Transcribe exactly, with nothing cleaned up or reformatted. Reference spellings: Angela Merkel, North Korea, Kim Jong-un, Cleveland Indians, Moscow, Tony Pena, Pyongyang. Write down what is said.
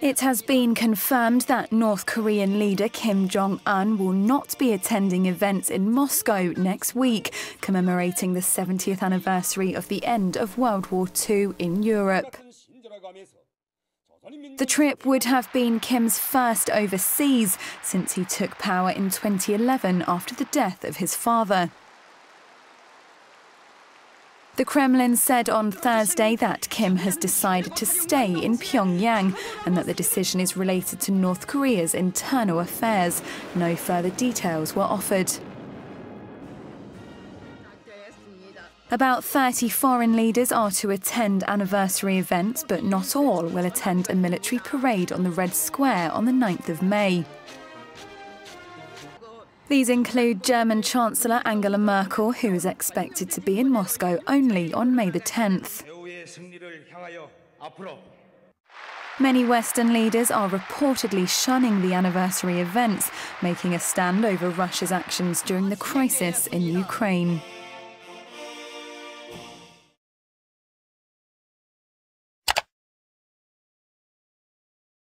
It has been confirmed that North Korean leader Kim Jong-un will not be attending events in Moscow next week, commemorating the seventieth anniversary of the end of World War Two in Europe. The trip would have been Kim's first overseas since he took power in twenty eleven after the death of his father. The Kremlin said on Thursday that Kim has decided to stay in Pyongyang and that the decision is related to North Korea's internal affairs. No further details were offered. About thirty foreign leaders are to attend anniversary events, but not all will attend a military parade on the Red Square on the ninth of May. These include German Chancellor Angela Merkel, who is expected to be in Moscow only on May the tenth. Many Western leaders are reportedly shunning the anniversary events, making a stand over Russia's actions during the crisis in Ukraine.